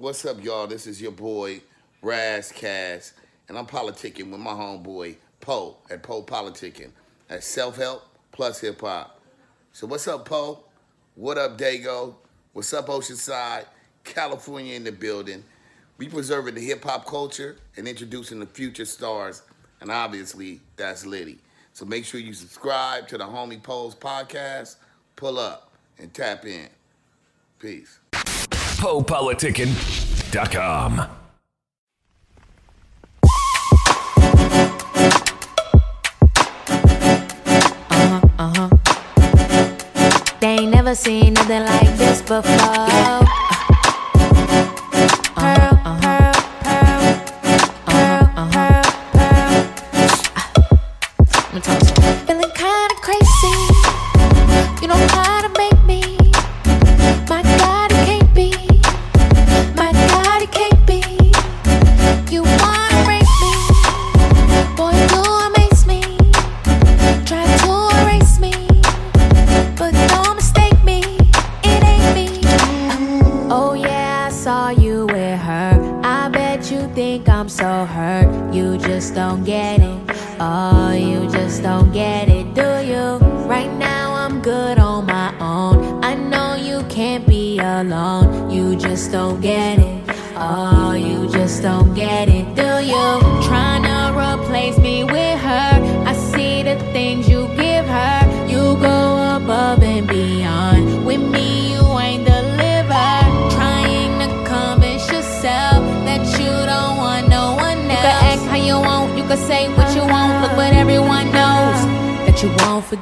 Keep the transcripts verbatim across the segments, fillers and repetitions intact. What's up, y'all? This is your boy, Raz Cass, and I'm politicking with my homeboy, Po, at PoPolitickin. That's self-help plus hip-hop. So what's up, Po? What up, Dago? What's up, Oceanside? California in the building. We preserving the hip-hop culture and introducing the future stars, and obviously, that's Liddy. So make sure you subscribe to the homie Po's podcast, pull up, and tap in. Peace. PoPolitickin dot com. Uh-huh, uh-huh. They ain't never seen nothing like this before.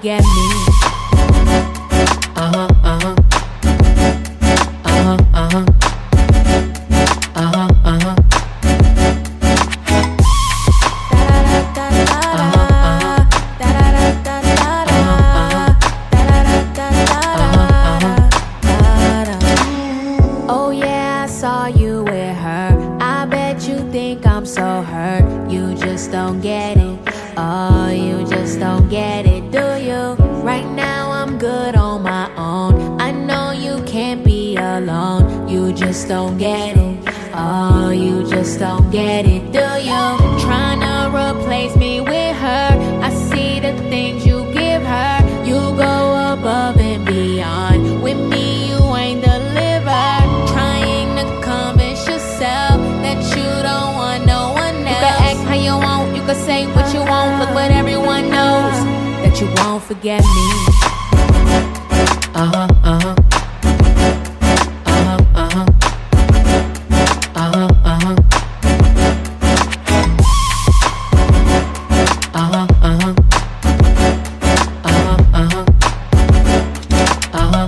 Yeah. Forget me. Uh-huh, uh-huh. Uh-huh, uh-huh. Uh-huh, uh-huh. Oh yeah, I saw you with her. I bet you think I'm so hurt. You just don't get it. Oh, you just don't get it. Right now I'm good on my own. I know you can't be alone. You just don't get it. Oh, you just don't get it, do you? Trying to replace me with her. I see the things you give her. You go above and beyond. With me you ain't delivered. Trying to convince yourself that you don't want no one else. You can act how you want, you can say what you want. Look what everyone knows. You won't forget me. Uh-huh, uh-huh. Uh-huh, uh-huh. Uh-huh, uh-huh. Uh-huh, uh-huh. Uh-huh, uh-huh. Uh-huh,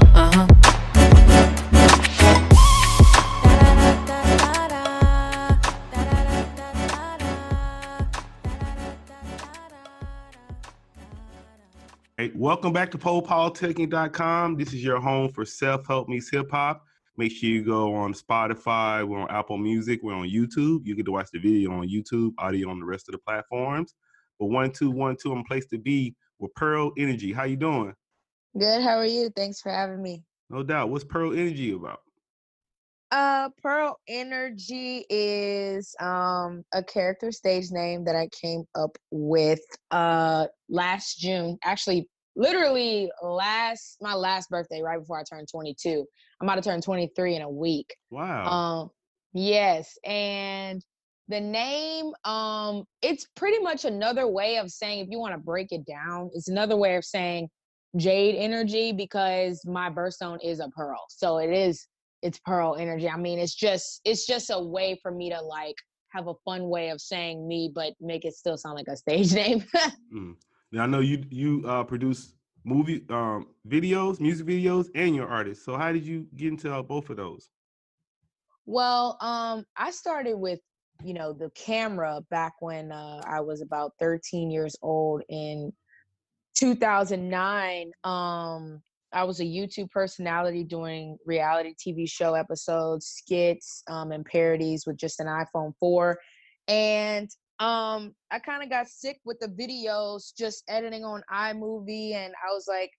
Welcome back to PoPolitickin dot com. This is your home for self-help meets hip-hop. Make sure you go on Spotify. We're on Apple Music. We're on YouTube. You get to watch the video on YouTube, audio on the rest of the platforms. But one, two, one, two, I'm placed to be with Pearl Energy. How you doing? Good. How are you? Thanks for having me. No doubt. What's Pearl Energy about? Uh, Pearl Energy is um a character stage name that I came up with uh last June. Actually, literally last my last birthday, right before I turned twenty-two. I'm about to turn twenty-three in a week. Wow. Um yes, and the name, um it's pretty much another way of saying, if you want to break it down, it's another way of saying Jade Energy, because my birthstone is a pearl. So it is it's Pearl Energy. I mean, it's just it's just a way for me to like have a fun way of saying me, but make it still sound like a stage name. Mm. Now, I know you you uh, produce movie um, videos, music videos, and you're an artist. So how did you get into uh, both of those? Well, um, I started with, you know, the camera back when uh, I was about thirteen years old in two thousand nine. Um, I was a YouTube personality doing reality T V show episodes, skits, um, and parodies with just an iPhone four. And Um, I kind of got sick with the videos, just editing on iMovie, and I was like,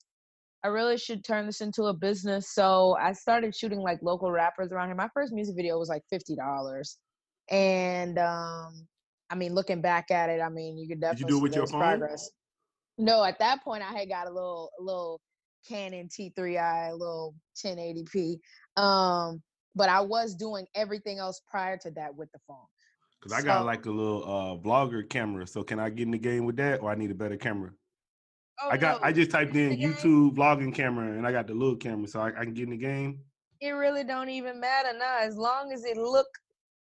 I really should turn this into a business. So I started shooting like local rappers around here. My first music video was like fifty dollars. And um, I mean, looking back at it, I mean, you could definitely Did you do it with your phone? Progress. No, at that point I had got a little, a little Canon T three I, a little ten eighty p. Um, but I was doing everything else prior to that with the phone. Cause I so, got like a little uh, vlogger camera. So can I get in the game with that, or I need a better camera? Oh, I got. No. I just typed in YouTube vlogging camera, and I got the little camera, so I, I can get in the game. It really don't even matter now. As long as it look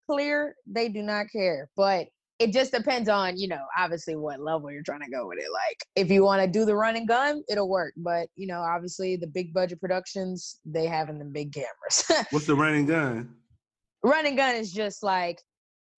clear, they do not care. But it just depends on, you know, obviously what level you're trying to go with it. Like, if you want to do the run and gun, it'll work. But, you know, obviously the big budget productions, they having the big cameras. What's the run and gun? Run and gun is just like,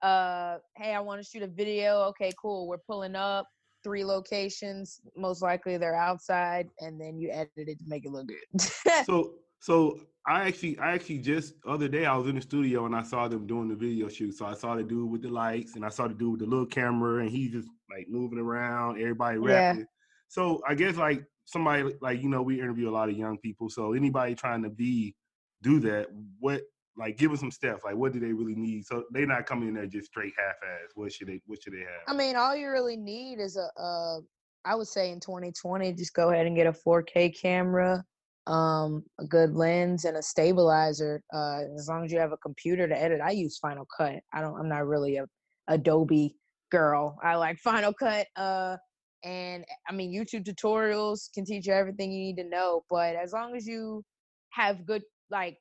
uh, hey, I want to shoot a video. Okay, cool. We're pulling up. Three locations, most likely they're outside, and then you edit it to make it look good. so so I actually I actually just other day I was in the studio and I saw them doing the video shoot. So I saw the dude with the lights and I saw the dude with the little camera, and he just like moving around, everybody rapping. Yeah. So I guess like somebody like, you know, we interview a lot of young people. So anybody trying to be do that, what like give us some stuff. Like, what do they really need? So they're not coming in there just straight half-ass. What should they? What should they have? I mean, all you really need is a. Uh, I would say in twenty twenty, just go ahead and get a four K camera, um, a good lens, and a stabilizer. Uh, as long as you have a computer to edit. I use Final Cut. I don't. I'm not really a Adobe girl. I like Final Cut. Uh, and I mean, YouTube tutorials can teach you everything you need to know. But as long as you have good like.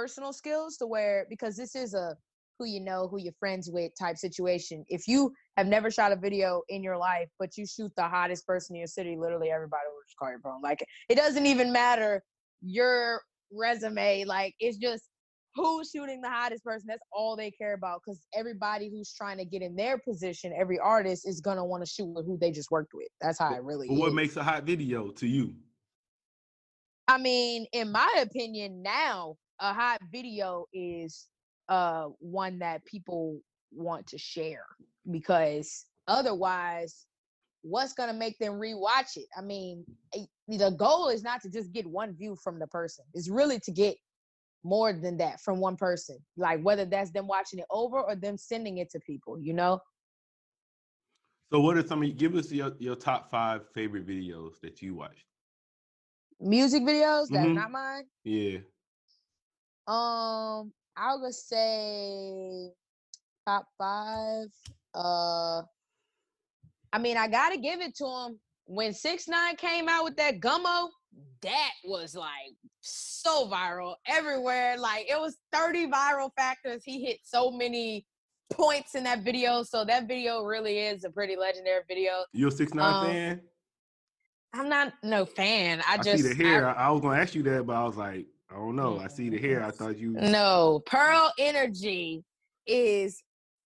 personal skills to where, because this is a who you know, who you're friends with type situation. If you have never shot a video in your life, but you shoot the hottest person in your city, literally everybody will just call your phone. Like, it doesn't even matter your resume. Like, it's just who's shooting the hottest person. That's all they care about, because everybody who's trying to get in their position, every artist is going to want to shoot with who they just worked with. That's how it really is. What makes a hot video to you? I mean, in my opinion now, a hot video is uh, one that people want to share, because otherwise, what's going to make them rewatch it? I mean, it, the goal is not to just get one view from the person. It's really to get more than that from one person, like whether that's them watching it over or them sending it to people, you know? So what are some of, give us your, your top five favorite videos that you watched. Music videos that mm-hmm. are not mine? Yeah. Um, I would say top five. Uh, I mean, I gotta give it to him. When six nine came out with that Gummo, that was like so viral everywhere. Like, it was thirty viral factors. He hit so many points in that video. So that video really is a pretty legendary video. You a six nine um, fan? I'm not no fan. I, I just see the hair. I, I was gonna ask you that, but I was like, I don't know. I see the hair. I thought you... No. Pearl Energy is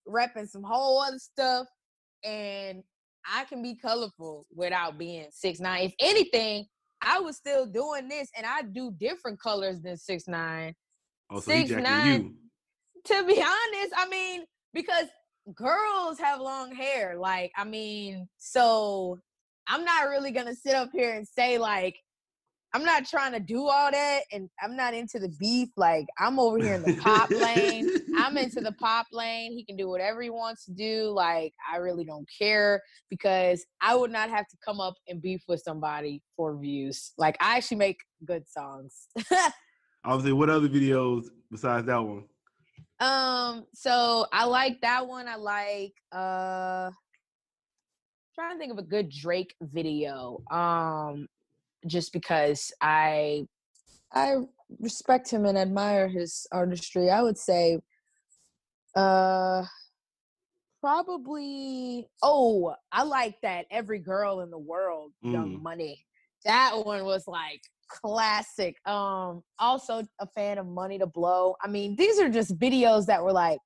repping some whole other stuff, and I can be colorful without being six nine. If anything, I was still doing this, and I do different colors than six nine. Oh, so he jacking you. To be honest, I mean, because girls have long hair. Like, I mean, so I'm not really going to sit up here and say, like, I'm not trying to do all that, and I'm not into the beef. Like, I'm over here in the pop lane. I'm into the pop lane. He can do whatever he wants to do. Like, I really don't care, because I would not have to come up and beef with somebody for views. Like, I actually make good songs. Obviously, what other videos besides that one? Um, so I like that one. I like uh I'm trying to think of a good Drake video. Um just because I I respect him and admire his artistry. I would say uh, probably, oh, I like that Every Girl in the World, mm. Young Money. That one was like classic. Um, also a fan of Money to Blow. I mean, these are just videos that were like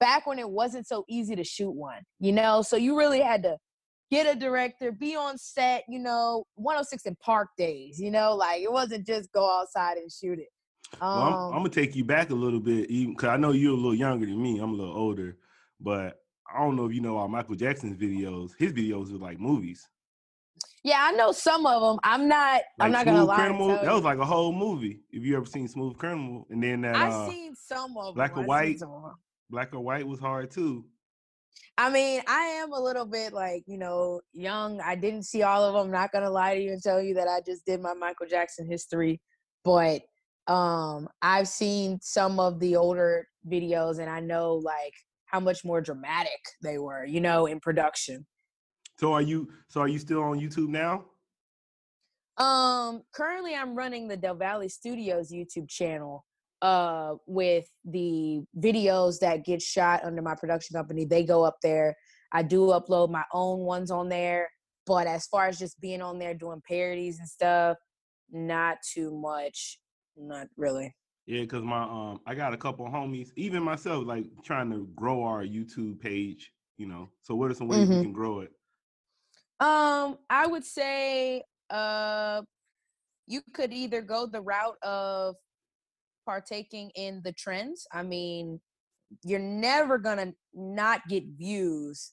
back when it wasn't so easy to shoot one, you know? So you really had to get a director, be on set, you know, one oh six and Park days, you know, like it wasn't just go outside and shoot it. Um, well, I'm, I'm going to take you back a little bit, even because I know you're a little younger than me. I'm a little older, but I don't know if you know all Michael Jackson's videos. His videos were like movies. Yeah, I know some of them. I'm not. Like I'm not Smooth gonna lie. Criminal, that was like a whole movie. If you ever seen Smooth Criminal, and then that, I've uh, seen some of them. Black or White. Black or White was hard too. I mean, I am a little bit like, you know, young. I didn't see all of them. Not gonna lie to you and tell you that I just did my Michael Jackson history, but um, I've seen some of the older videos, and I know like how much more dramatic they were, you know, in production. So are you? So are you still on YouTube now? Um, currently, I'm running the Del Valle Studios YouTube channel. Uh, with the videos that get shot under my production company, they go up there. I do upload my own ones on there, but as far as just being on there doing parodies and stuff, not too much, not really. Yeah, because my um, I got a couple of homies, even myself, like trying to grow our YouTube page. You know, so what are some ways mm-hmm. we can grow it? Um, I would say uh, you could either go the route of partaking in the trends. I mean, you're never gonna not get views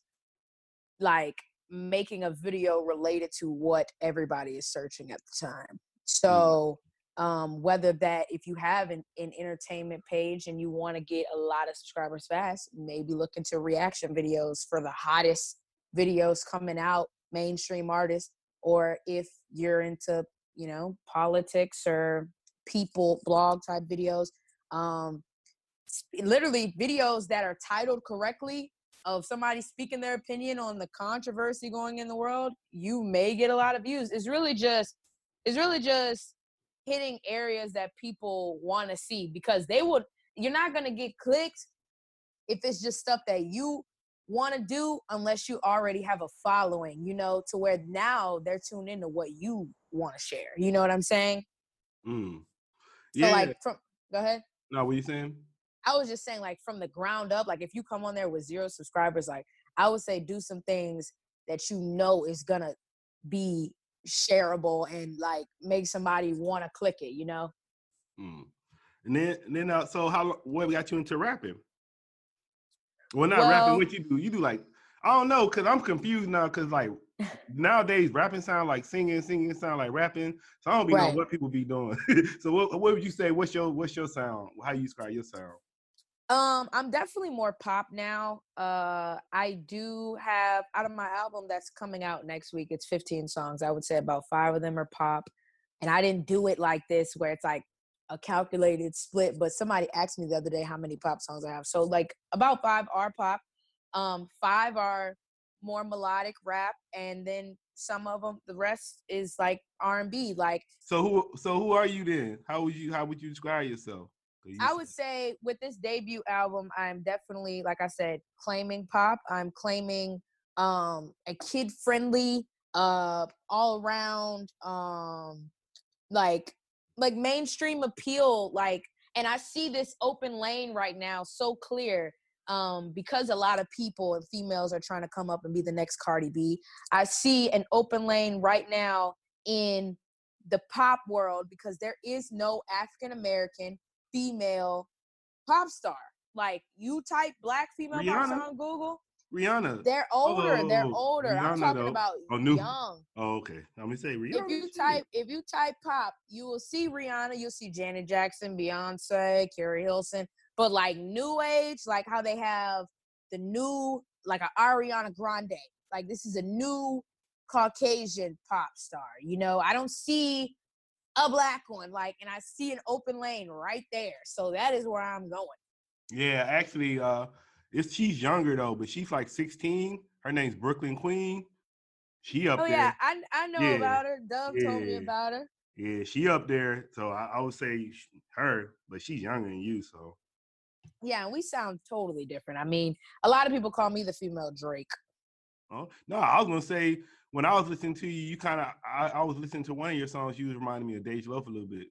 like making a video related to what everybody is searching at the time. So um, whether that, if you have an, an entertainment page and you want to get a lot of subscribers fast, maybe look into reaction videos for the hottest videos coming out, mainstream artists, or if you're into, you know, politics or people blog type videos, um literally videos that are titled correctly of somebody speaking their opinion on the controversy going in the world, you may get a lot of views. It's really just it's really just hitting areas that people want to see, because they would you're not going to get clicks if it's just stuff that you want to do, unless you already have a following, you know, to where now they're tuned into what you want to share, you know what I'm saying? Mm. Yeah. So like from go ahead. No, what you saying? I was just saying, like, from the ground up, like if you come on there with zero subscribers, like I would say do some things that you know is gonna be shareable and like make somebody wanna click it, you know? Mm. And then and then uh, so how what got you into rapping? Well not well, rapping, what you do. You do like I don't know, cause I'm confused now, cause like nowadays rapping sound like singing, singing sound like rapping. So I don't be right. know what people be doing. So what, what would you say? What's your what's your sound? How you describe your sound? Um, I'm definitely more pop now. Uh, I do have, out of my album that's coming out next week, it's fifteen songs. I would say about five of them are pop, and I didn't do it like this where it's like a calculated split. But somebody asked me the other day how many pop songs I have. So like about five are pop. Um, five are more melodic rap, and then some of them, the rest is like R and B. Like, so who so who are you then? How would you how would you describe yourself? You I would say, say with this debut album, I'm definitely, like I said, claiming pop. I'm claiming um, a kid-friendly, uh, all-around, um, like like mainstream appeal. Like, and I see this open lane right now so clear. Um, because a lot of people and females are trying to come up and be the next Cardi B. I see an open lane right now in the pop world because there is no African-American female pop star. Like, you type black female Rihanna. pop star on Google. Rihanna. They're older. Oh, they're older. Rihanna, I'm talking though. about oh, new. young. Oh, okay. Let me say Rihanna. If you type, if you type pop, you will see Rihanna. You'll see Janet Jackson, Beyonce, Carrie Hilson. But like new age, like how they have the new, like an Ariana Grande. Like this is a new Caucasian pop star. You know, I don't see a black one. Like, and I see an open lane right there. So that is where I'm going. Yeah, actually, uh, it's she's younger though, but she's like sixteen. Her name's Brooklyn Queen. She up there. Oh yeah, there. I I know yeah. about her. Dove yeah. told me about her. Yeah, she up there. So I, I would say her, but she's younger than you, so. Yeah, and we sound totally different. I mean, a lot of people call me the female Drake. Oh no, I was gonna say when I was listening to you, you kind of I, I was listening to one of your songs. You was reminding me of Dej Loaf a little bit.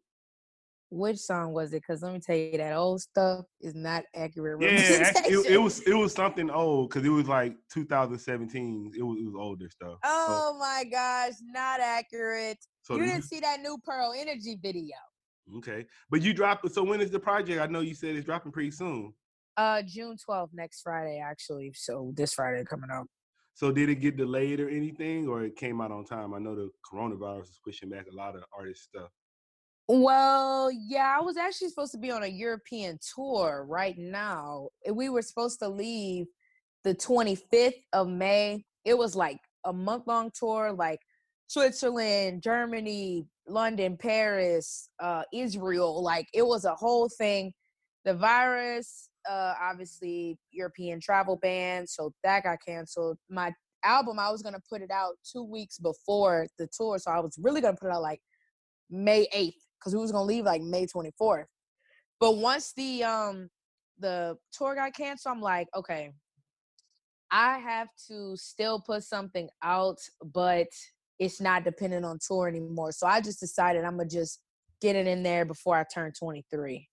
Which song was it? Because let me tell you, that old stuff is not accurate. Yeah, it, it was it was something old because it was like two thousand seventeen. It was, it was older stuff. Oh so. my gosh, not accurate. So you didn't see that new Pearl Energy video. Okay, but you dropped. So when is the project? I know you said it's dropping pretty soon. Uh, June twelfth, next Friday, actually. So this Friday coming up. So did it get delayed or anything, or it came out on time? I know the coronavirus is pushing back a lot of artist stuff. Well, yeah, I was actually supposed to be on a European tour right now. We were supposed to leave the twenty-fifth of May. It was like a month-long tour, like Switzerland, Germany, London, Paris, uh, Israel. Like, it was a whole thing. The virus, uh, obviously, European travel ban, so that got canceled. My album, I was going to put it out two weeks before the tour, so I was really going to put it out, like, May eighth, because we was going to leave, like, May twenty-fourth. But once the um the tour got canceled, I'm like, okay, I have to still put something out, but it's not dependent on tour anymore. So I just decided I'm going to just get it in there before I turn twenty-three.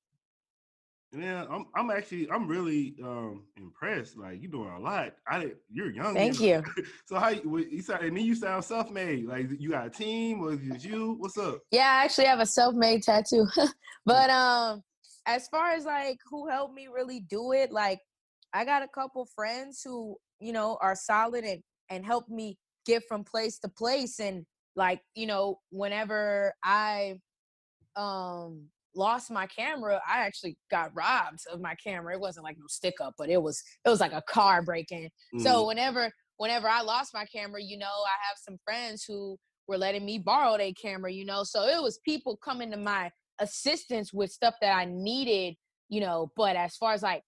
Yeah, I'm I'm actually, I'm really um, impressed. Like, you're doing a lot. I You're young. Thank you. you. So how, you sound, and then you sound self-made. Like, you got a team, or is it you? What's up? Yeah, I actually have a self-made tattoo. But um, as far as, like, who helped me really do it, like, I got a couple friends who, you know, are solid and, and helped me get from place to place. And, like, you know, whenever I um lost my camera, I actually got robbed of my camera. It wasn't like no stick up, but it was it was like a car break-in. Mm-hmm. So whenever whenever I lost my camera, you know, I have some friends who were letting me borrow their camera, you know. So it was people coming to my assistance with stuff that I needed, you know. But as far as, like,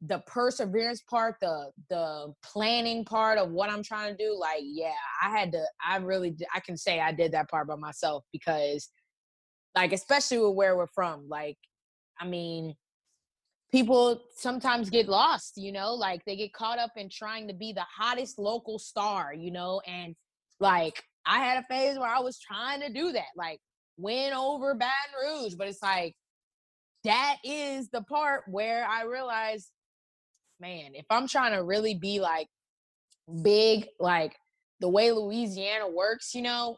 the perseverance part, the the planning part of what I'm trying to do, like, yeah, I had to, I really, I can say I did that part by myself, because, like, especially with where we're from, like, I mean, people sometimes get lost, you know, like, they get caught up in trying to be the hottest local star, you know, and, like, I had a phase where I was trying to do that, like, win over Baton Rouge, but it's like, that is the part where I realized, man, if I'm trying to really be, like, big, like, the way Louisiana works, you know,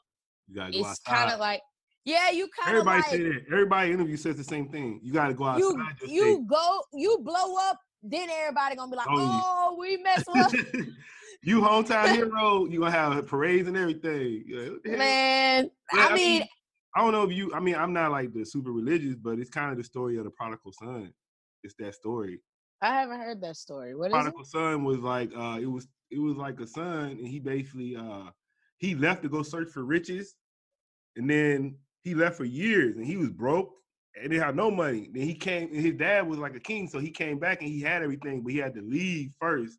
you it's kind of like, yeah, you kind of like. Everybody said it. Everybody interview says the same thing. You got to go outside. You, you go, you blow up, then everybody going to be like, oh, oh we messed up. You hometown hero, you going to have parades and everything. Like, man, yeah, I, I mean. mean I don't know if you, I mean, I'm not, like, the super religious, but it's kind of the story of the prodigal son. It's that story. I haven't heard that story. What is it? Prodigal son was like, uh, it was, it was like a son, and he basically, uh, he left to go search for riches, and then he left for years, and he was broke, and didn't have no money. Then he came, and his dad was like a king, so he came back, and he had everything, but he had to leave first.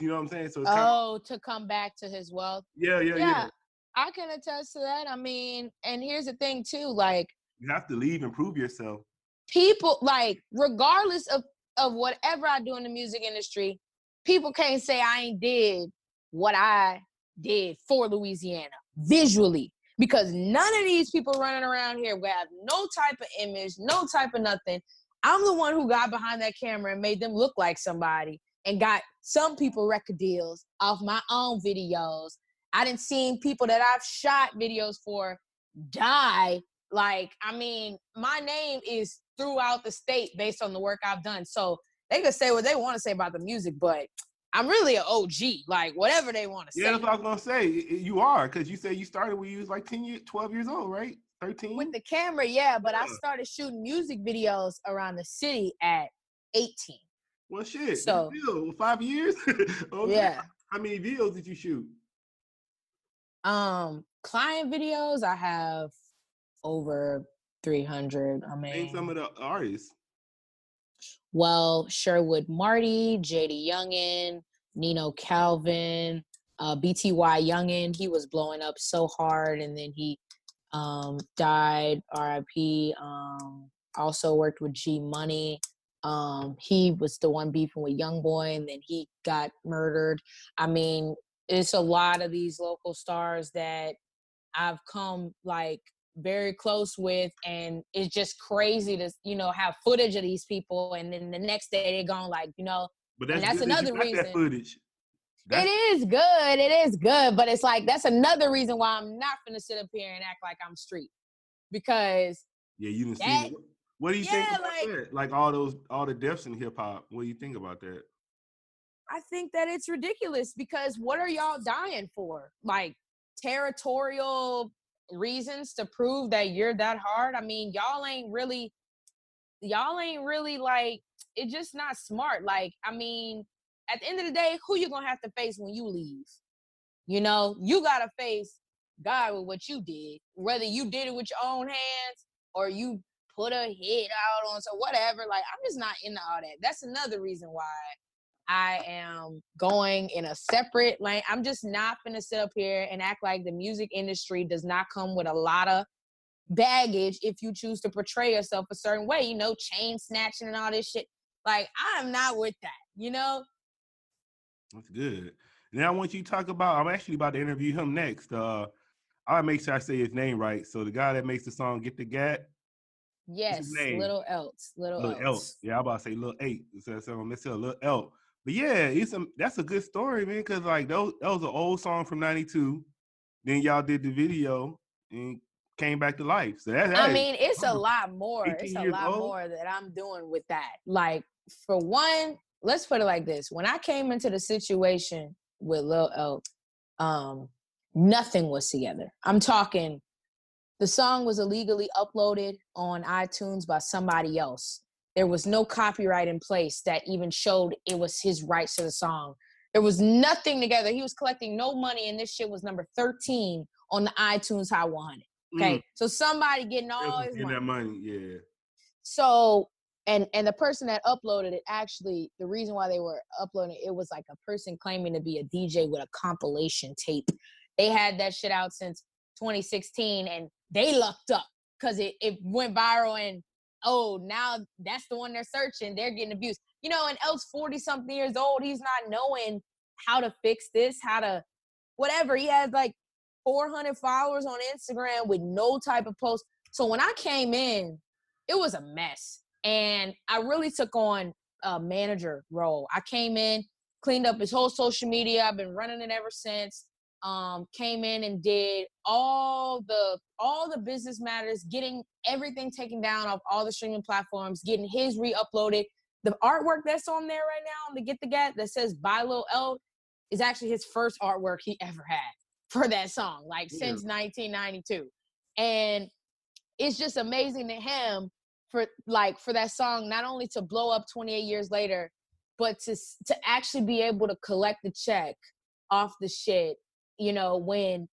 You know what I'm saying? So it's oh, kind of, to come back to his wealth. Yeah, yeah, yeah. yeah. I can attest to that. I mean, and here's the thing too, like, you have to leave and prove yourself. People, like, regardless of, of whatever I do in the music industry, people can't say I ain't did what I did for Louisiana visually, because none of these people running around here have no type of image, no type of nothing. I'm the one who got behind that camera and made them look like somebody and got some people record deals off my own videos. I didn't see people that I've shot videos for die. Like, I mean, my name is throughout the state based on the work I've done. So they could say what they want to say about the music, but I'm really an O G. Like, whatever they want to yeah, say. Yeah, that's what I was going to say. You are, because you said you started when you was like ten years, twelve years old, right? thirteen? With the camera, yeah. But yeah. I started shooting music videos around the city at eighteen. Well, shit. So, still, five years? Okay. Yeah. How many videos did you shoot? Um, client videos, I have over three hundred. I mean, and some of the artists. Well, Sherwood Marty, J D Youngin, Nino Calvin, uh, B T Y Youngin. He was blowing up so hard, and then he um died. R I P. Um, also worked with G Money. Um, he was the one beefing with Youngboy, and then he got murdered. I mean. It's a lot of these local stars that I've come, like, very close with, and it's just crazy to, you know, have footage of these people, and then the next day they're gone, like, you know. But that's, and that's another reason. That footage. That's- it is good. It is good. But it's like, that's another reason why I'm not going to sit up here and act like I'm street. Because. Yeah, you didn't that, see it. What do you yeah, think about like, that? Like, all those, all the deaths in hip hop. What do you think about that? I think that it's ridiculous, because what are y'all dying for? Like, territorial reasons to prove that you're that hard? I mean, y'all ain't really, y'all ain't really like, it's just not smart. Like, I mean, at the end of the day, who you gonna have to face when you leave? You know, you gotta face God with what you did, whether you did it with your own hands or you put a head out on, so whatever. Like, I'm just not into all that. That's another reason why I am going in a separate lane. I'm just not gonna sit up here and act like the music industry does not come with a lot of baggage if you choose to portray yourself a certain way, you know, chain snatching and all this shit. Like, I'm not with that, you know? That's good. Now I want you to talk about, I'm actually about to interview him next. Uh, I'll make sure I say his name right. So the guy that makes the song Get the Gat. Yes, Lil Elk. Lil Elk. Yeah, I'm about to say Lil Eight. So, so I'm missing Lil Elk. But yeah, it's a, that's a good story, man, because like those, that was an old song from ninety-two. Then y'all did the video and came back to life. So that's that I mean, it's a lot more. It's a lot old. more that I'm doing with that. Like, for one, let's put it like this. When I came into the situation with Lil Elk, um, nothing was together. I'm talking, the song was illegally uploaded on iTunes by somebody else. There was no copyright in place that even showed it was his rights to the song. There was nothing together. He was collecting no money, and this shit was number thirteen on the iTunes Hot one hundred. Okay, mm. So somebody getting all his money. That money, yeah. So, and and the person that uploaded it, actually, the reason why they were uploading it, it was like a person claiming to be a D J with a compilation tape. They had that shit out since twenty sixteen, and they lucked up because it, it went viral and, oh, now that's the one they're searching. They're getting abused. You know, and Elk's forty-something years old. He's not knowing how to fix this, how to whatever. He has like four hundred followers on Instagram with no type of post. So when I came in, it was a mess. And I really took on a manager role. I came in, cleaned up his whole social media. I've been running it ever since. Um, came in and did all the all the business matters, getting everything taken down off all the streaming platforms, getting his re-uploaded. The artwork that's on there right now on the Get the Gat that says by Lil Elk is actually his first artwork he ever had for that song, like yeah. since nineteen ninety-two. And it's just amazing to him for like for that song not only to blow up twenty-eight years later, but to to actually be able to collect the check off the shit. You know, when,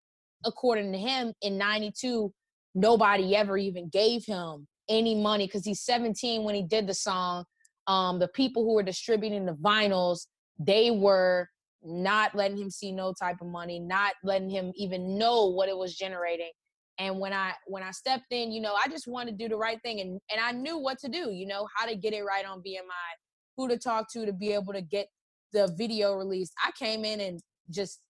according to him, in ninety-two, nobody ever even gave him any money because he's seventeen when he did the song. Um, the people who were distributing the vinyls, they were not letting him see no type of money, not letting him even know what it was generating. And when I when I stepped in, you know, I just wanted to do the right thing. And, and I knew what to do, you know, how to get it right on V M I, who to talk to to be able to get the video released. I came in and just...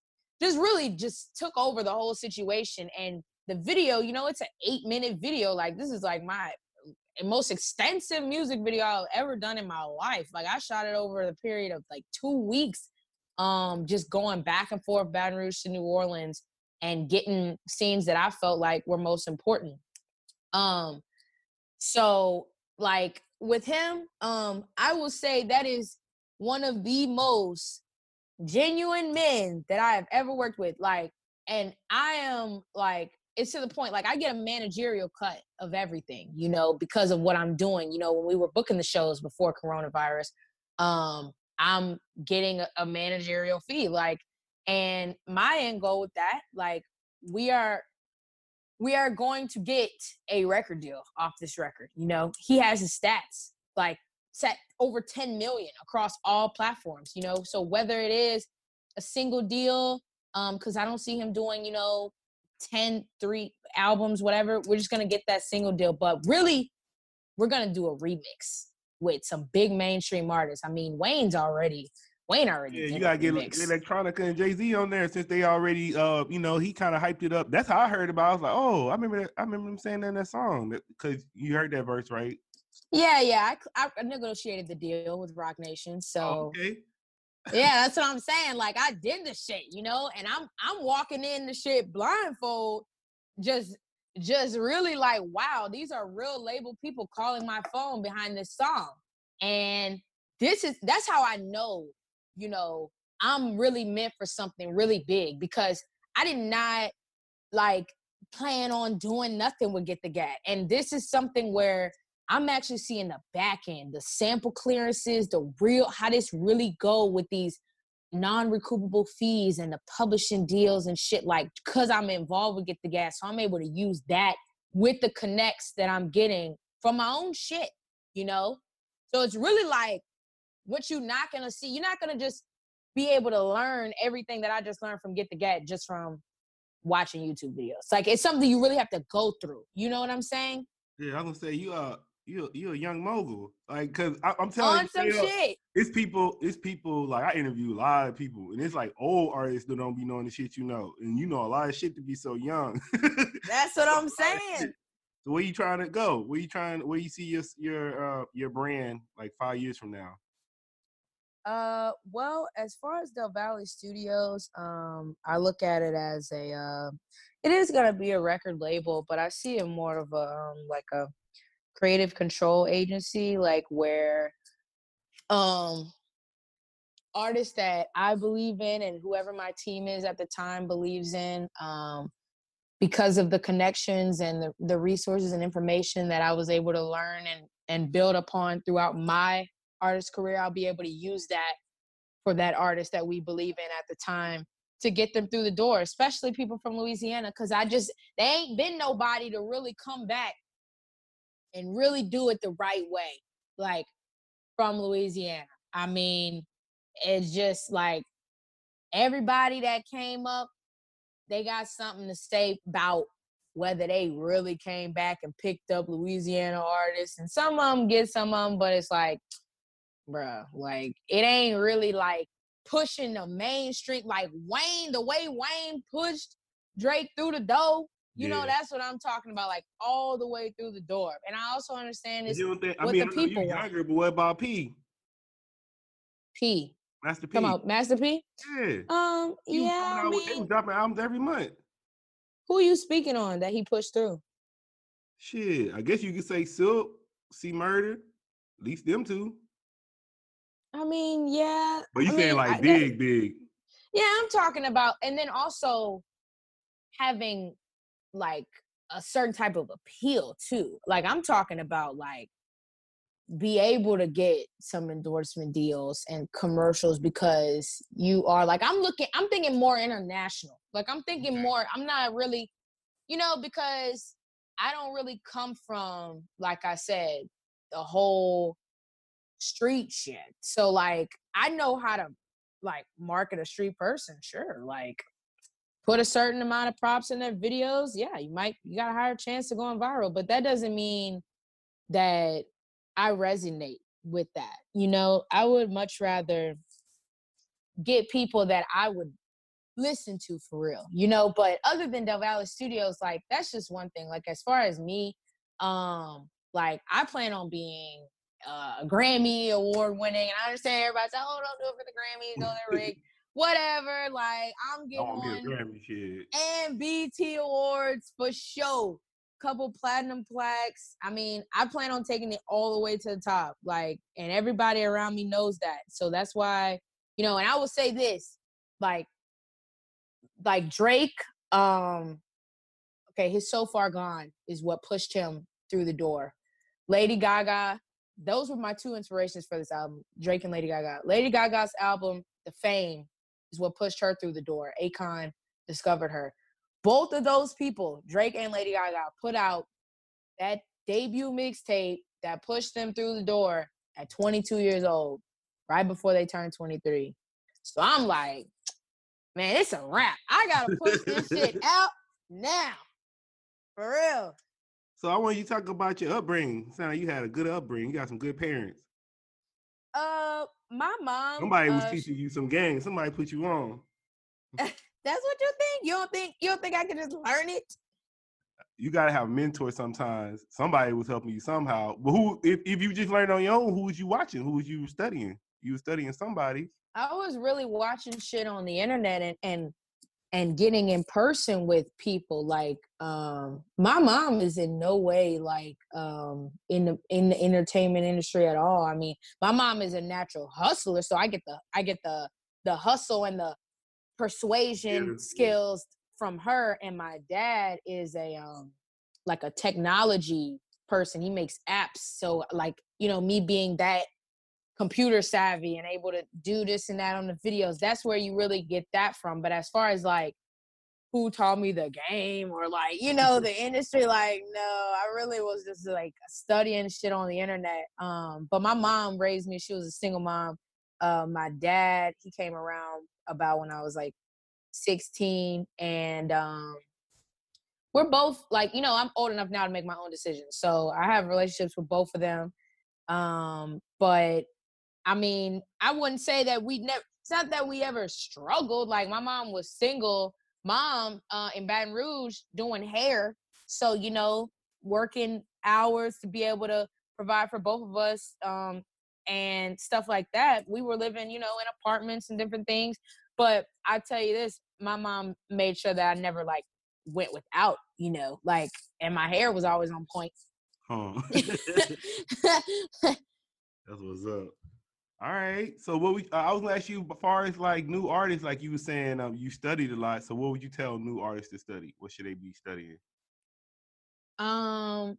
just really just took over the whole situation. And the video, you know, it's an eight minute video. Like, this is like my most extensive music video I've ever done in my life. Like, I shot it over the period of like two weeks, um, just going back and forth Baton Rouge to New Orleans and getting scenes that I felt like were most important. Um, so like with him, um, I will say that is one of the most genuine men that I have ever worked with. Like, and I am like, it's to the point, like I get a managerial cut of everything, you know, because of what I'm doing. You know, when we were booking the shows before coronavirus, um, I'm getting a, a managerial fee. Like, and my end goal with that, like we are, we are going to get a record deal off this record. You know, he has his stats, like, set over ten million across all platforms, you know? So whether it is a single deal, um, cause I don't see him doing, you know, ten, three albums, whatever, we're just gonna get that single deal. But really, we're gonna do a remix with some big mainstream artists. I mean, Wayne's already, Wayne already. Yeah, you gotta get Electronica and Jay-Z on there since they already, uh, you know, he kind of hyped it up. That's how I heard about it. I was like, oh, I remember that, I remember him saying that in that song. Cause you heard that verse, right? Yeah, yeah, I, I negotiated the deal with Rock Nation, so okay. Yeah, that's what I'm saying. Like, I did the shit, you know, and I'm I'm walking in the shit blindfold, just just really like, wow, these are real label people calling my phone behind this song, and this is that's how I know you know, I'm really meant for something really big, because I did not like plan on doing nothing with Get the Gat. And this is something where I'm actually seeing the back end, the sample clearances, the real, how this really go with these non-recoupable fees and the publishing deals and shit, like, because I'm involved with Get the Gat. So I'm able to use that with the connects that I'm getting from my own shit, you know? So it's really like what you're not going to see. You're not going to just be able to learn everything that I just learned from Get the Gat just from watching YouTube videos. Like, it's something you really have to go through. You know what I'm saying? Yeah, I'm going to say you are. You you a young mogul, like, cause I, I'm telling you, some you know, shit. It's people, it's people like I interview a lot of people, and it's like old artists that don't be knowing the shit you know, and you know a lot of shit to be so young. That's what I'm saying. So where you trying to go? Where you trying? Where you see your your uh, your brand like five years from now? Uh, well, as far as Del Valle Studios, um, I look at it as a, uh, it is gonna be a record label, but I see it more of a um, like a creative control agency, like where um artists that I believe in and whoever my team is at the time believes in, um because of the connections and the, the resources and information that I was able to learn and and build upon throughout my artist career, I'll be able to use that for that artist that we believe in at the time to get them through the door, especially people from Louisiana, because I just, there ain't been nobody to really come back and really do it the right way, like, from Louisiana. I mean, it's just like everybody that came up, they got something to say about whether they really came back and picked up Louisiana artists. And some of them get some of them, but it's like, bruh, like, it ain't really like pushing the mainstream, like Wayne, the way Wayne pushed Drake through the door. You know, yeah. That's what I'm talking about, like all the way through the door. And I also understand this. You know, I mean, the people you're younger, but what about P? P. Master P. Come on, Master P? Yeah. Um, he yeah. I mean, they were dropping albums every month. Who are you speaking on that he pushed through? Shit, I guess you could say Silk, C Murder, at least them two. I mean, yeah. But you I saying mean, like I, big, that, big. Yeah, I'm talking about, and then also having like a certain type of appeal too. Like, I'm talking about like be able to get some endorsement deals and commercials because you are like, I'm looking, I'm thinking more international. Like I'm thinking okay. more, I'm not really, you know, because I don't really come from, like I said, the whole street shit. So like, I know how to like market a street person. Sure. Like, put a certain amount of props in their videos, yeah, you might, you got a higher chance of going viral, but that doesn't mean that I resonate with that. You know, I would much rather get people that I would listen to for real, you know, but other than Del Valle Studios, like, that's just one thing. Like, as far as me, um, like, I plan on being uh, Grammy award winning, and I understand everybody's like, oh, don't do it for the Grammys, don't do it, Rick. Whatever, like, I'm getting on shit. And B T Awards for show. Couple platinum plaques. I mean, I plan on taking it all the way to the top. Like, and everybody around me knows that. So that's why, you know, and I will say this, like, like Drake, um, okay, his So Far Gone is what pushed him through the door. Lady Gaga, those were my two inspirations for this album, Drake and Lady Gaga. Lady Gaga's album, The Fame, is what pushed her through the door. Akon discovered her. Both of those people, Drake and Lady Gaga, put out that debut mixtape that pushed them through the door at twenty-two years old, right before they turned twenty-three. So I'm like, man, it's a wrap. I gotta push this shit out now, for real. So I want you to talk about your upbringing. Sound like you had a good upbringing. You got some good parents. Uh. My mom. Somebody was uh, teaching you some game. Somebody put you on. That's what you think? You don't think you don't think I can just learn it? You gotta have a mentor sometimes. Somebody was helping you somehow. But who? If, if you just learned on your own, who was you watching? Who was you studying? You were studying somebody. I was really watching shit on the internet and and and getting in person with people. Like, um, my mom is in no way like um, in the in the entertainment industry at all. I mean, my mom is a natural hustler, so I get the I get the the hustle and the persuasion yeah. skills from her. And my dad is a um, like a technology person. He makes apps, so like, you know, me being that computer savvy and able to do this and that on the videos, that's where you really get that from. But as far as like who taught me the game or like, you know, the industry, like, no, I really was just like studying shit on the internet. Um, but my mom raised me. She was a single mom. Uh, my dad, he came around about when I was like sixteen, and um, we're both like, you know, I'm old enough now to make my own decisions. So I have relationships with both of them. Um, but I mean, I wouldn't say that we never, it's not that we ever struggled. Like, my mom was single mom uh, in Baton Rouge doing hair. So, you know, working hours to be able to provide for both of us um, and stuff like that. We were living, you know, in apartments and different things. But I tell you this, my mom made sure that I never like went without, you know, like, and my hair was always on point. Huh. That's what's up. All right. So what we, uh, I was gonna ask you, as far as like new artists, like you were saying, um, you studied a lot. So what would you tell new artists to study? What should they be studying? Um,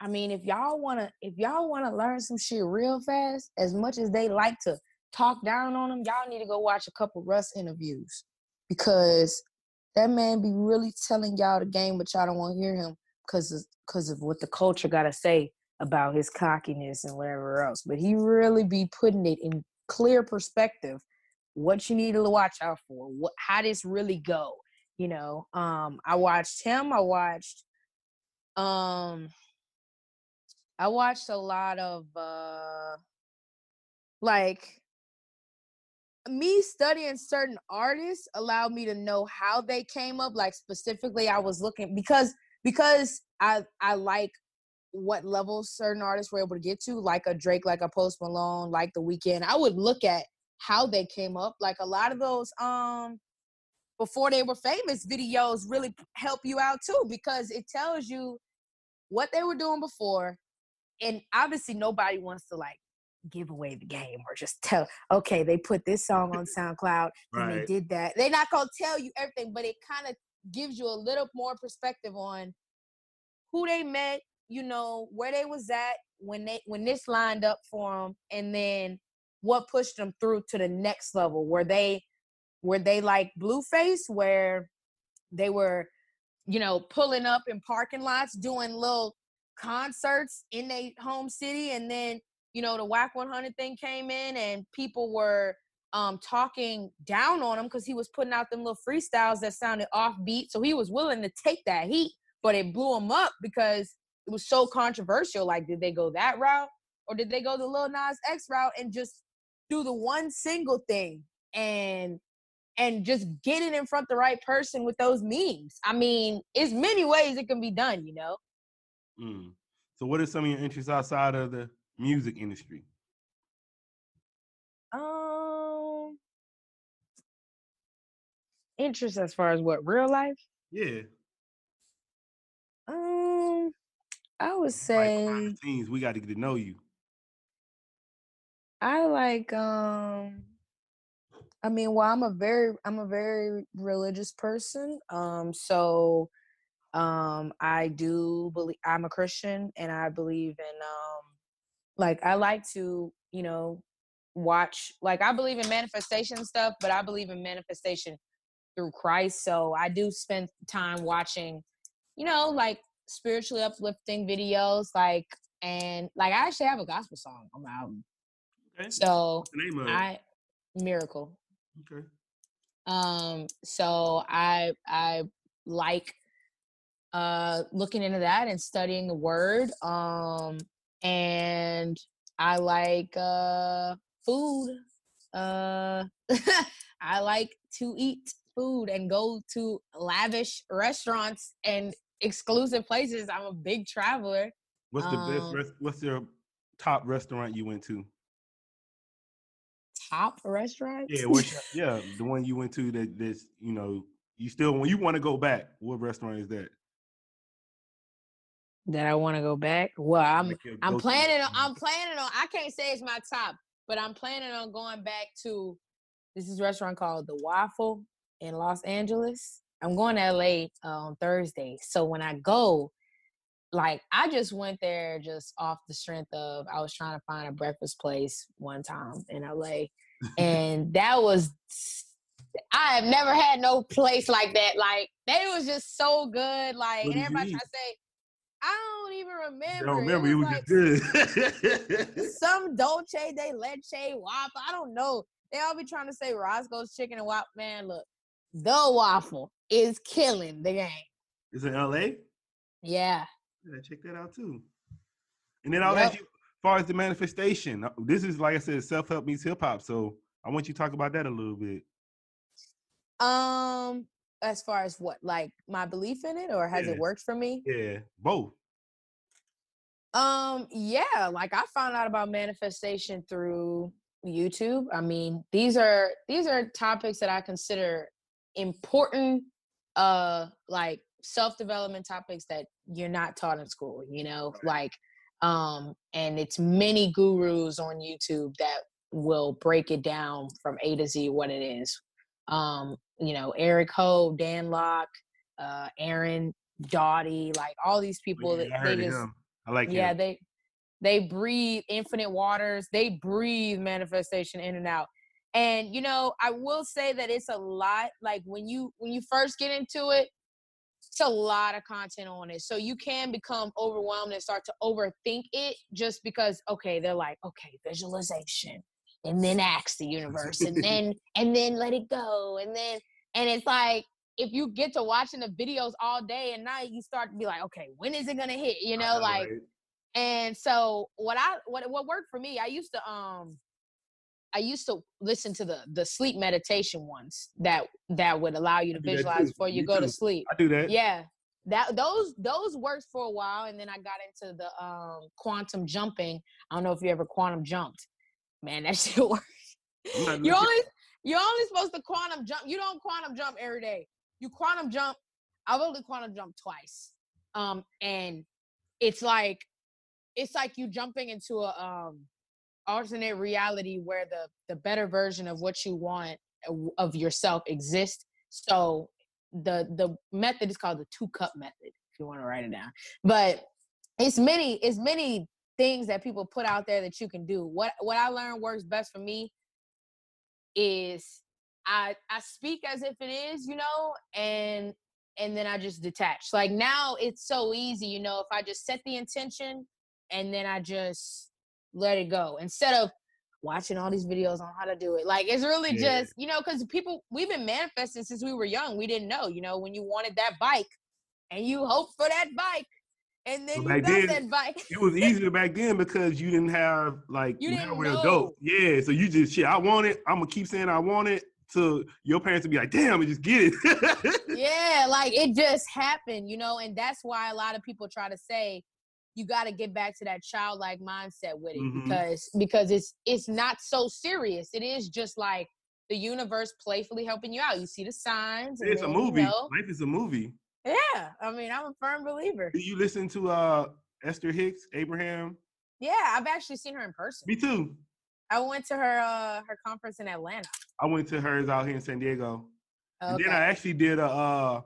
I mean, if y'all wanna, if y'all wanna learn some shit real fast, as much as they like to talk down on them, y'all need to go watch a couple Russ interviews, because that man be really telling y'all the game, but y'all don't want to hear him because of, because of what the culture got to say about his cockiness and whatever else. But he really be putting it in clear perspective, what you need to watch out for, what, how this really go, you know. Um, I watched him. I watched, um, I watched a lot of, uh, like, me studying certain artists allowed me to know how they came up. Like, specifically, I was looking, because Because I I like what levels certain artists were able to get to, like a Drake, like a Post Malone, like The Weeknd. I would look at how they came up. Like, a lot of those um before they were famous videos really help you out too, because it tells you what they were doing before. And obviously nobody wants to like give away the game or just tell, okay, they put this song on SoundCloud right. and they did that. They're not gonna tell you everything, but it kind of gives you a little more perspective on who they met, you know, where they was at when they when this lined up for them, and then what pushed them through to the next level. Were they were they like Blueface, where they were, you know, pulling up in parking lots, doing little concerts in their home city, and then, you know, the Wack one hundred thing came in and people were um talking down on him because he was putting out them little freestyles that sounded offbeat, so he was willing to take that heat, but it blew him up because it was so controversial. Like, did they go that route, or did they go the Lil Nas X route and just do the one single thing and and just get it in front of the right person with those memes? I mean, it's many ways it can be done, you know. Mm. So what are some of your interests outside of the music industry? Interest as far as what, real life? Yeah. Um, I would say like things we got to get to know you. I like um, I mean, well, I'm a very I'm a very religious person. Um, so, um, I do believe, I'm a Christian, and I believe in um, like I like to, you know, watch, like I believe in manifestation stuff, but I believe in manifestation through Christ. So I do spend time watching, you know, like spiritually uplifting videos, like, and like I actually have a gospel song on my album. Okay. So What's the name of I it? Miracle. Okay. Um, so I I like uh looking into that and studying the word. Um and I like uh food. Uh I like to eat food and go to lavish restaurants and exclusive places. I'm a big traveler. What's the um, best? What's your top restaurant you went to? pop restaurants? Yeah, which, yeah, the one you went to that this, you know, you still, when you want to go back, what restaurant is that? That I want to go back? Well, I'm like I'm planning on, I'm planning on, I can't say it's my top, but I'm planning on going back to, this is a restaurant called The Waffle in Los Angeles. I'm going to L A uh, on Thursday. So when I go, like, I just went there just off the strength of, I was trying to find a breakfast place one time in L A. And that was, I have never had no place like that. Like, that was just so good. Like, and everybody try to say, I don't even remember. I don't remember. It was, it was like, just good. Some dolce de leche waffle. I don't know. They all be trying to say Roscoe's Chicken and Waffle. Man, look, The Waffle is killing the game. Is it L A? Yeah. Yeah, check that out too. And then I'll yep. ask you, as far as the manifestation, this is, like I said, self-help meets hip-hop, so I want you to talk about that a little bit. Um, as far as what? Like, my belief in it, or has yeah. it worked for me? Yeah, both. Um, yeah, like, I found out about manifestation through YouTube. I mean, these are these are topics that I consider important, uh, like, self-development topics that you're not taught in school, you know, like, um, and it's many gurus on YouTube that will break it down from A to Z what it is. Um, you know, Eric Ho, Dan Locke, uh, Aaron Doughty, like all these people yeah, that I heard they just, him. I like yeah, him. they they breathe Infinite Waters, they breathe manifestation in and out. And you know, I will say that it's a lot. Like when you when you first get into it, it's a lot of content on it. So you can become overwhelmed and start to overthink it just because, okay, they're like, okay, visualization and then ask the universe and then, and then let it go. And then, and it's like, if you get to watching the videos all day and night, you start to be like, okay, when is it going to hit? You know, all like, right. And so what I, what, what worked for me, I used to, um, I used to listen to the the sleep meditation ones that that would allow you to visualize before you go to sleep. I do that. Yeah, that those those worked for a while, and then I got into the um, quantum jumping. I don't know if you ever quantum jumped. Man, that shit worked. You're only you're only supposed to quantum jump. You don't quantum jump every day. You quantum jump. I've only quantum jumped twice, um, and it's like it's like you jumping into a. Um, alternate reality where the the better version of what you want of yourself exists. So the the method is called the two cup method, if you want to write it down. But it's many it's many things that people put out there that you can do. What what I learned works best for me is I I speak as if it is, you know, and and then I just detach. Like now it's so easy, you know, if I just set the intention and then I just let it go instead of watching all these videos on how to do it. Like it's really yeah. just, you know, because people, we've been manifesting since we were young. We didn't know, you know, when you wanted that bike and you hoped for that bike and then well, you got then, that bike. It was easier back then because you didn't have like, you didn't we're adult. Yeah. So you just, shit, I want it. I'm going to keep saying I want it till your parents would be like, damn, and just get it. Yeah. Like it just happened, you know, and that's why a lot of people try to say, you got to get back to that childlike mindset with it mm-hmm. because because it's it's not so serious. It is just like the universe playfully helping you out. You see the signs. It's a movie. You know. Life is a movie. Yeah. I mean, I'm a firm believer. Do you listen to uh, Esther Hicks, Abraham? Yeah. I've actually seen her in person. Me too. I went to her uh, her conference in Atlanta. I went to hers out here in San Diego. Okay. And then I actually did a... Uh,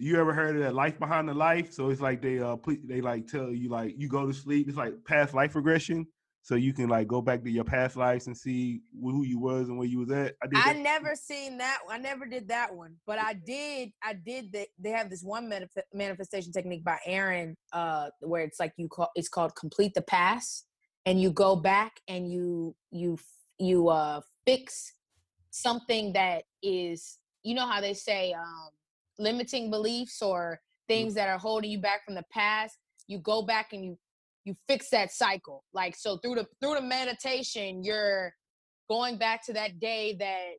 you ever heard of that Life Behind the Life? So it's like they uh they like tell you like you go to sleep. It's like past life regression, so you can like go back to your past lives and see who you was and where you was at. I, did I never seen that. I never did that one, but I did. I did. The, they have this one manif- manifestation technique by Aaron, uh, where it's like you call it's called complete the past, and you go back and you you you uh fix something that is, you know how they say um. limiting beliefs or things that are holding you back from the past. You go back and you you fix that cycle. Like so through the through the meditation, you're going back to that day that,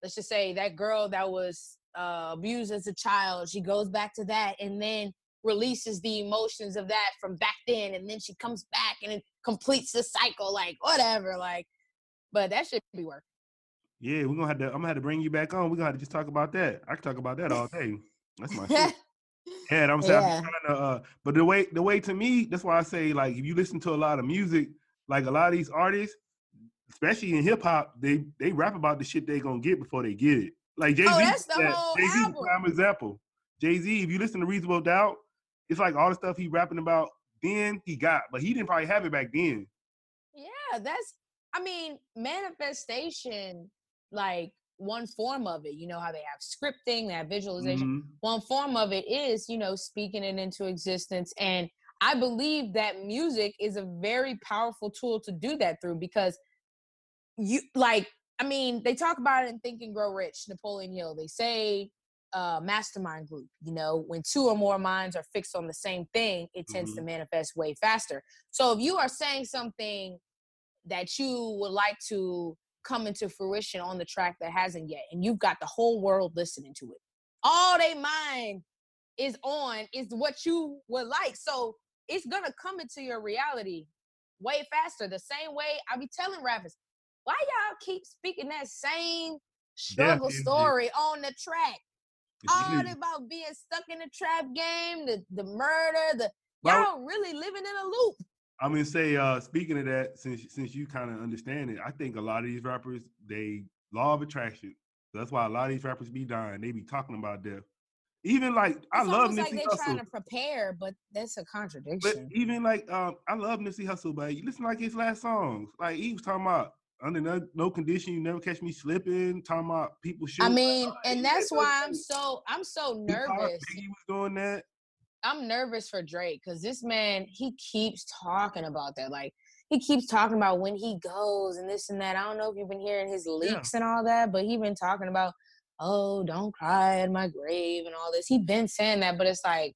let's just say, that girl that was uh, abused as a child, she goes back to that and then releases the emotions of that from back then, and then she comes back and it completes the cycle. Like whatever, like, but that should be working. Yeah, we're gonna have to. I'm gonna have to bring you back on. We're gonna have to just talk about that. I can talk about that all day. That's my shit. Yeah, I'm saying. Yeah. I'm trying to, uh, but the way, the way to me, that's why I say, like, if you listen to a lot of music, like a lot of these artists, especially in hip hop, they they rap about the shit they gonna get before they get it. Like Jay Z. Oh, that's the whole Jay-Z album. Prime example. Jay Z. If you listen to Reasonable Doubt, it's like all the stuff he rapping about then he got, but he didn't probably have it back then. Yeah, that's. I mean, manifestation, like one form of it, you know how they have scripting, they have visualization. Mm-hmm. One form of it is, you know, speaking it into existence. And I believe that music is a very powerful tool to do that through, because you, like, I mean, they talk about it in Think and Grow Rich, Napoleon Hill. They say uh, mastermind group, you know, when two or more minds are fixed on the same thing, it tends mm-hmm. to manifest way faster. So if you are saying something that you would like to come into fruition on the track that hasn't yet, and you've got the whole world listening to it, all they mind is on is what you would like. So it's gonna come into your reality way faster. The same way I be telling rappers, why y'all keep speaking that same struggle yeah, story yeah. on the track? All about being stuck in the trap game, the the murder, the y'all really living in a loop. I'm gonna say, uh, speaking of that, since since you kind of understand it, I think a lot of these rappers, they law of attraction. So that's why a lot of these rappers be dying. They be talking about death. Even like it's I love Nipsey like they Hussle. They're trying to prepare, but that's a contradiction. But even like um, I love Nipsey Hussle, but you listen to like his last songs. Like he was talking about under no, no condition, you never catch me slipping. Talking about people shooting. I mean, like, oh, and that's why I'm things. so I'm so nervous. He was doing that. I'm nervous for Drake because this man, he keeps talking about that. Like, he keeps talking about when he goes and this and that. I don't know if you've been hearing his leaks yeah. and all that, but he's been talking about, oh, don't cry at my grave and all this. He's been saying that, but it's like,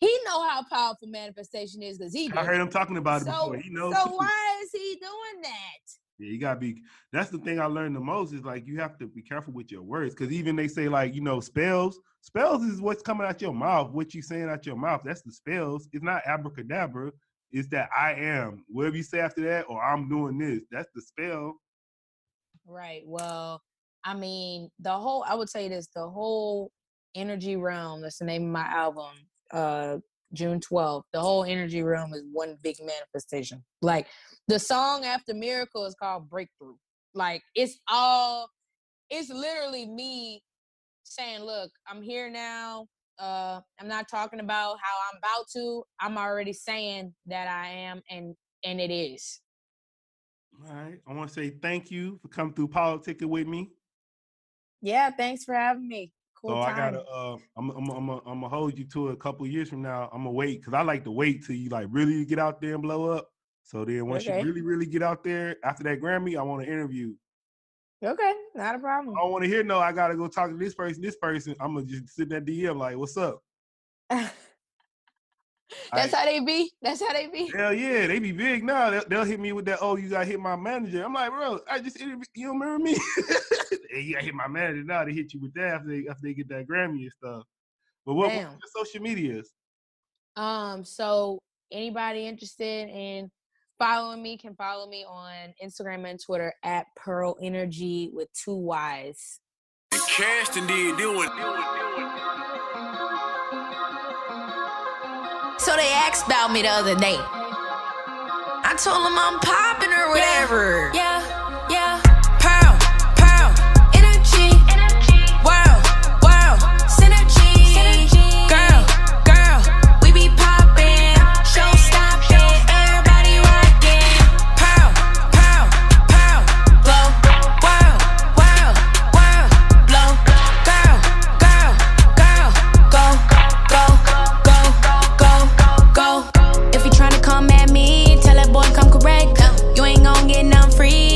he know how powerful manifestation is because he did. I heard him talking about it so, before. He knows. So why is he doing that? Yeah, you gotta be, that's the thing I learned the most is like, you have to be careful with your words. Cause even they say like, you know, spells, spells is what's coming out your mouth. What you saying out your mouth, that's the spells. It's not abracadabra. It's that I am, whatever you say after that, or I'm doing this, that's the spell. Right. Well, I mean, the whole, I would say this, the whole energy realm, that's the name of my album, uh, June twelfth, the whole energy realm is one big manifestation. Like the song after Miracle is called Breakthrough. Like it's all, it's literally me saying, look, I'm here now. Uh, I'm not talking about how I'm about to, I'm already saying that I am. And, and it is. All right. I want to say thank you for coming through Politickin' with me. Yeah. Thanks for having me. Cool so time. I gotta, uh, I'm, I'm, I'm, I'm gonna hold you to a couple years from now. I'm gonna wait because I like to wait till you like really get out there and blow up. So then, once okay. you really, really get out there after that Grammy, I want to interview. Okay, not a problem. I don't want to hear no. I gotta go talk to this person, this person. I'm gonna just sit in that D M like, "What's up?" That's I, how they be. That's how they be. Hell yeah, they be big. Now they'll, they'll hit me with that. Oh, you gotta hit my manager. I'm like, bro, I just interviewed. You don't remember me? Hey, you gotta hit my manager now. They hit you with that after they, after they get that Grammy and stuff. But what, what are your social medias? Um, so anybody interested in following me can follow me on Instagram and Twitter at Pearl Energy with two Y's. The cast indeed doing. So they asked about me the other day. I told them I'm popping or whatever. Yeah, yeah. yeah. Come at me, tell that boy come correct. You ain't gon' get none free.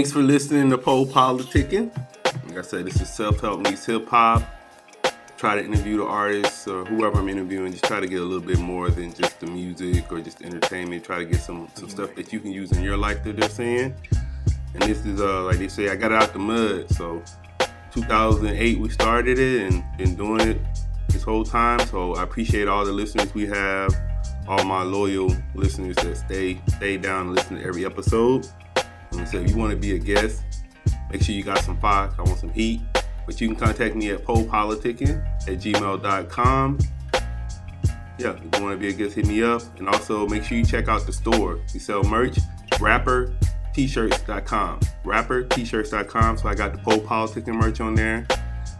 Thanks for listening to PoPolitickin. Like I said, this is self-help meets hip-hop. Try to interview the artists or whoever I'm interviewing. Just try to get a little bit more than just the music or just entertainment. Try to get some, some stuff that you can use in your life that they're saying. And this is, uh, like they say, I got it out the mud. So two thousand eight, we started it and been doing it this whole time. So I appreciate all the listeners we have, all my loyal listeners that stay, stay down and listen to every episode. And so if you want to be a guest, make sure you got some fire. I want some heat. But you can contact me at popolitickin at gmail dot com. Yeah, if you want to be a guest, hit me up. And also, make sure you check out the store. We sell merch, rapper t shirts dot com. rapper t shirts dot com. So I got the PoPolitickin merch on there.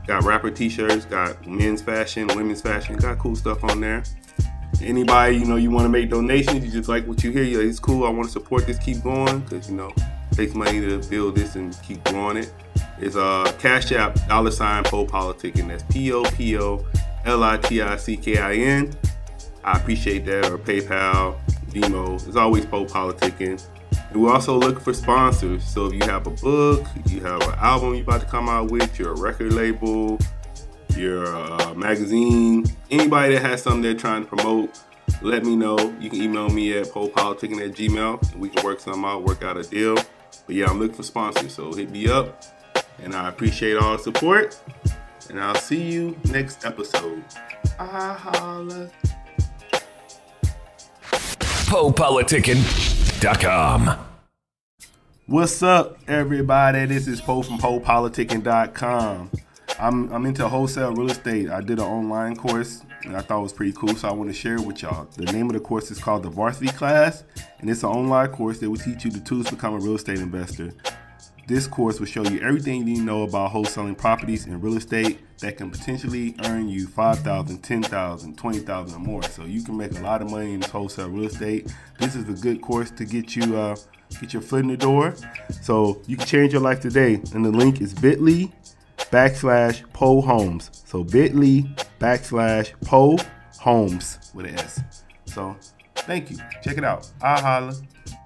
Got rapper t-shirts, got men's fashion, women's fashion. Got cool stuff on there. Anybody, you know, you want to make donations, you just like what you hear, you're like, it's cool, I want to support this, keep going. Because, you know, it takes money to build this and keep growing it. It's uh, Cash App, dollar sign, PoPolitickin. That's P O P O L I T I C K I N. I appreciate that. Or PayPal, Venmo. It's always PoPolitickin. And we're also looking for sponsors. So if you have a book, you have an album you're about to come out with, you're a record label, your uh, magazine, anybody that has something they're trying to promote, let me know. You can email me at popolitickin at gmail. We can work something out, work out a deal. But yeah, I'm looking for sponsors, so hit me up. And I appreciate all the support. And I'll see you next episode. I holla. PoPolitickin dot com. What's up, everybody? This is Po from PoPolitickin dot com. I'm, I'm into wholesale real estate. I did an online course and I thought it was pretty cool, so I want to share it with y'all. The name of the course is called the Varsity Class, and it's an online course that will teach you the tools to become a real estate investor. This course will show you everything you need to know about wholesaling properties and real estate that can potentially earn you five thousand dollars, ten thousand dollars, twenty thousand dollars or more. So you can make a lot of money in this wholesale real estate. This is a good course to get you uh, get your foot in the door. So you can change your life today. And the link is bit.ly backslash Po Homes. So bit.ly backslash Po Homes with an S. So thank you. Check it out. I holla.